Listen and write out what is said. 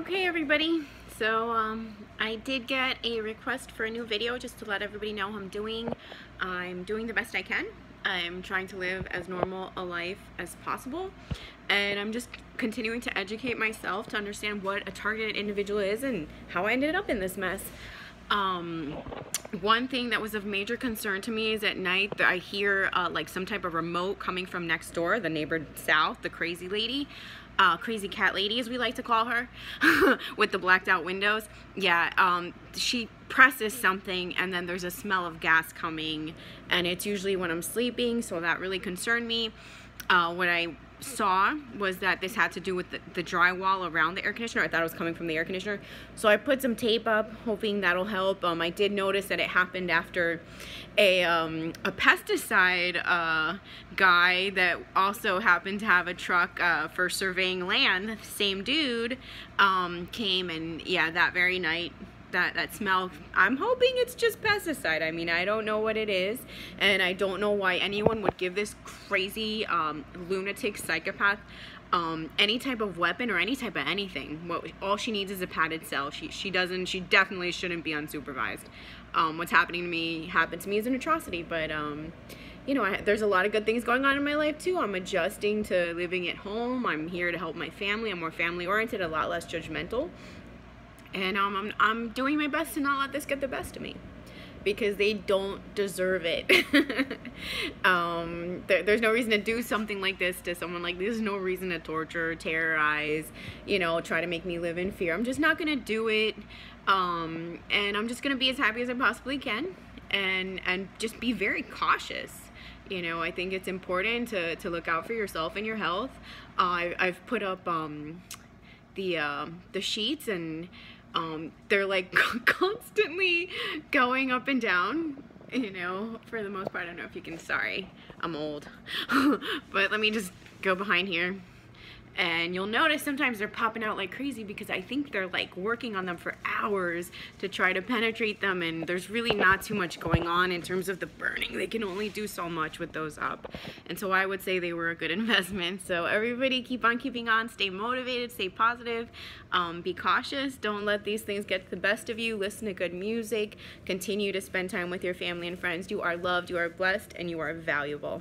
Okay everybody, so I did get a request for a new video just to let everybody know how I'm doing. I'm doing the best I can. I'm trying to live as normal a life as possible, and I'm just continuing to educate myself to understand what a targeted individual is and how I ended up in this mess. One thing that was of major concern to me is at night that I hear like some type of remote coming from next door, the neighbor south, the crazy lady, crazy cat lady as we like to call her, with the blacked out windows. Yeah, she presses something and then there's a smell of gas coming, and it's usually when I'm sleeping, so that really concerned me. What I saw was that this had to do with the drywall around the air conditioner. I thought it was coming from the air conditioner, so I put some tape up hoping that'll help. I did notice that it happened after a pesticide guy that also happened to have a truck for surveying land, same dude, came, and yeah, that very night that smell, I'm hoping it's just pesticide. I mean, I don't know what it is, and I don't know why anyone would give this crazy lunatic psychopath any type of weapon or any type of anything. All she needs is a padded cell. She definitely shouldn't be unsupervised. What's happening to me is an atrocity, but you know, there's a lot of good things going on in my life too. I'm adjusting to living at home. I'm here to help my family. I'm more family oriented, a lot less judgmental. And I'm doing my best to not let this get the best of me, because they don't deserve it. There's no reason to do something like this to someone. Like, there's no reason to torture, terrorize, you know, try to make me live in fear. I'm just not gonna do it, and I'm just gonna be as happy as I possibly can, and just be very cautious. You know, I think it's important to look out for yourself and your health. I've put up the sheets, and they're like constantly going up and down, you know, for the most part. I don't know if you can, sorry, I'm old. But let me just go behind here, and you'll notice sometimes they're popping out like crazy, because I think they're like working on them for hours to try to penetrate them, and there's really not too much going on in terms of the burning. They can only do so much with those up, and so I would say they were a good investment. So everybody, keep on keeping on, stay motivated, stay positive, be cautious, don't let these things get the best of you, listen to good music, continue to spend time with your family and friends. You are loved, you are blessed, and you are valuable.